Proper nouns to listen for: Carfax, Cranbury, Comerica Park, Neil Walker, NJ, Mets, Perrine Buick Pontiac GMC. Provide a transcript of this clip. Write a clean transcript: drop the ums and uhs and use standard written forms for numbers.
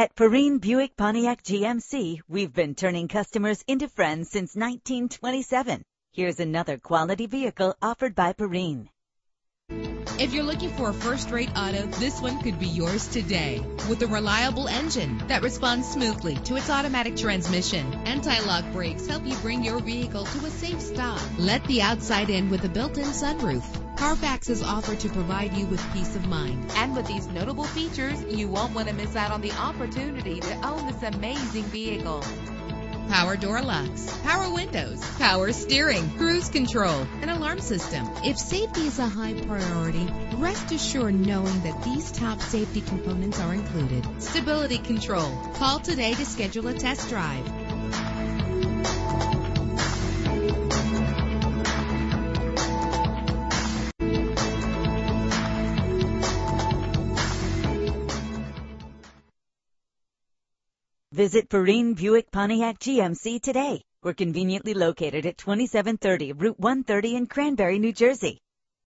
At Perrine Buick Pontiac GMC, we've been turning customers into friends since 1927. Here's another quality vehicle offered by Perrine. If you're looking for a first-rate auto, this one could be yours today. With a reliable engine that responds smoothly to its automatic transmission, anti-lock brakes help you bring your vehicle to a safe stop. Let the outside in with a built-in sunroof. Carfax is offered to provide you with peace of mind. And with these notable features, you won't want to miss out on the opportunity to own this amazing vehicle. Power door locks, power windows, power steering, cruise control, an alarm system. If safety is a high priority, rest assured knowing that these top safety components are included. Stability control. Call today to schedule a test drive. Visit Perrine Buick Pontiac GMC today. We're conveniently located at 2730 Route 130 in Cranbury, New Jersey.